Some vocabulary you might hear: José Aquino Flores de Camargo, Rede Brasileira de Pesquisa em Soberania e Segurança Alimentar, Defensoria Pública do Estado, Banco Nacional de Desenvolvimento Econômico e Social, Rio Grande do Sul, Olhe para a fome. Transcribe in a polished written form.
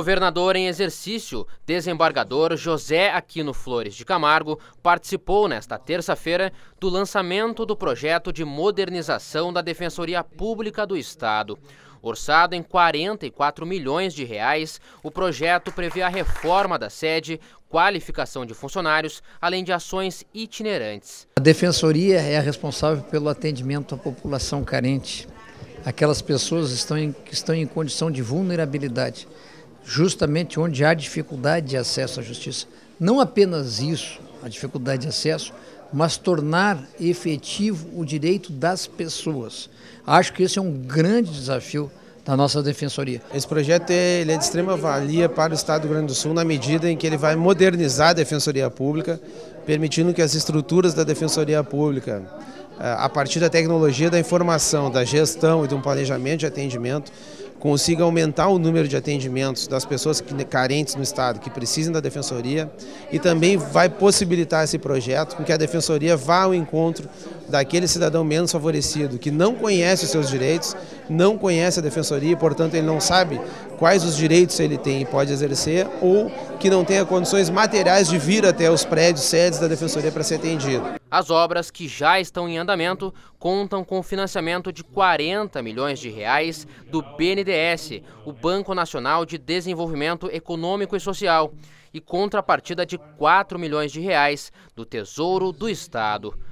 governador em exercício, desembargador José Aquino Flores de Camargo, participou nesta terça-feira do lançamento do projeto de modernização da Defensoria Pública do Estado. Orçado em R$ 44 milhões, o projeto prevê a reforma da sede, qualificação de funcionários, além de ações itinerantes. A Defensoria é a responsável pelo atendimento à população carente, aquelas pessoas que estão em condição de vulnerabilidade, justamente onde há dificuldade de acesso à justiça. Não apenas isso, a dificuldade de acesso, mas tornar efetivo o direito das pessoas. Acho que esse é um grande desafio da nossa Defensoria. Esse projeto ele é de extrema valia para o Estado do Rio Grande do Sul, na medida em que ele vai modernizar a Defensoria Pública, permitindo que as estruturas da Defensoria Pública, a partir da tecnologia da informação, da gestão e de um planejamento de atendimento, consiga aumentar o número de atendimentos das pessoas carentes no Estado, que precisam da Defensoria, e também vai possibilitar esse projeto com que a Defensoria vá ao encontro daquele cidadão menos favorecido, que não conhece os seus direitos, não conhece a Defensoria e, portanto, ele não sabe quais os direitos ele tem e pode exercer, ou que não tenha condições materiais de vir até os prédios, sedes da Defensoria para ser atendido. As obras que já estão em andamento contam com o financiamento de R$ 40 milhões do BNDES, o Banco Nacional de Desenvolvimento Econômico e Social, e contrapartida de R$ 4 milhões do Tesouro do Estado.